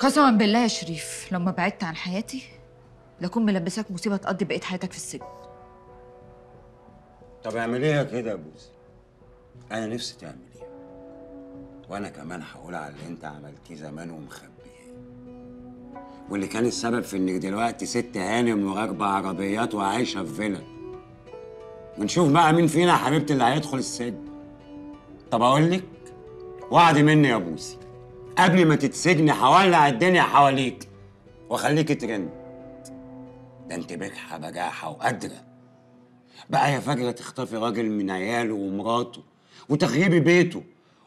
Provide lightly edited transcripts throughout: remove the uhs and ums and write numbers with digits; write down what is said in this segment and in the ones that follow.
قسما بالله يا شريف، لو ما بعدت عن حياتي لكون ملبساك مصيبه تقضي بقيه حياتك في السجن. طب اعمليها كده يا بوسي، انا نفسي تعمليها، وانا كمان هقول على اللي انت عملتيه زمان ومخبيه، واللي كان السبب في انك دلوقتي ست هانم وراكبه عربيات وعايشه في فيلا. ونشوف بقى مين فينا يا حبيبتي اللي هيدخل السجن. طب اقول لك وعد مني يا بوسي، قبل ما تتسجني هولع الدنيا حواليك واخليكي ترند. ده انت بجحه بجاحه وقادره. بقى يا فجره تخطفي راجل من عياله ومراته وتخربي بيته،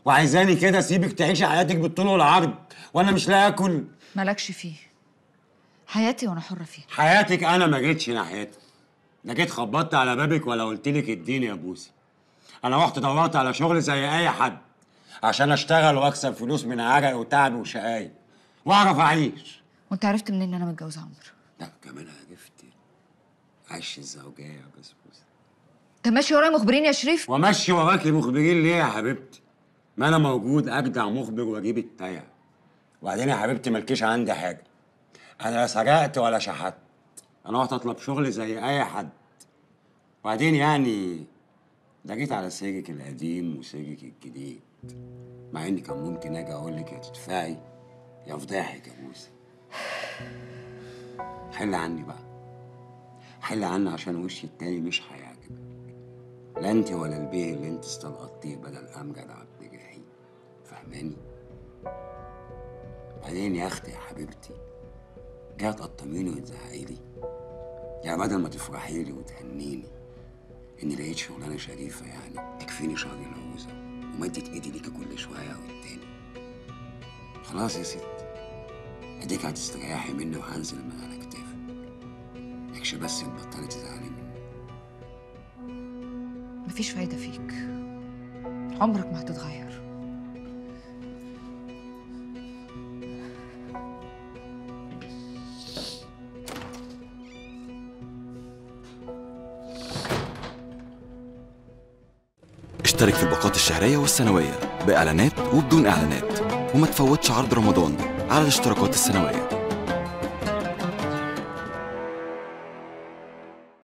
وعايزاني كده اسيبك تعيشي حياتك بالطول والعرض وانا مش لاقي اكل؟ مالكش فيه، حياتي وانا حره فيها. حياتك انا ما جيتش ناحيتها، انا جيت خبطت على بابك ولا قلت لك اديني يا بوسي. انا رحت دورت على شغل زي اي حد عشان اشتغل واكسب فلوس من عرق وتعب وشقاية واعرف اعيش. وانت عرفت منين ان انا متجوزه عمرو؟ لا كمان عرفت عش الزوجيه يا بسبوسه. انت ماشي ورايا مخبرين يا شريف؟ وماشي وراكي مخبرين ليه يا حبيبتي؟ ما انا موجود اجدع مخبر واجيب التايع. وبعدين يا حبيبتي مالكيش عندي حاجه، انا لا سرقت ولا شحت، انا رحت اطلب شغل زي اي حد. وبعدين يعني ده جيت على سجنك القديم وسجنك الجديد، مع اني كان ممكن اجي اقول لك يا تدفعي يا فضاحك يا بوسي. حل عني بقى، حل عني عشان وشي التاني مش هيعجبك، لا انت ولا البيه اللي انت استلقطتيه بدل امجد عبد الجحيم، فاهماني؟ بعدين يا اختي يا حبيبتي، جايه تقطميني وتزعقيلي؟ يعني بدل ما تفرحيلي وتهنيني اني لقيت شغلانه شريفه يعني تكفيني شهر العوزه ومدت ايدي ليكي كل شويه والتاني. خلاص يا ست، اديك هتستريحي مني وهنزل من على كتافك، اكش بس تبطلي تزعلي مني. مفيش فايده فيك، عمرك ما هتتغير. اشترك في الباقات الشهرية والسنوية بإعلانات وبدون إعلانات، وما تفوتش عرض رمضان على الاشتراكات السنوية.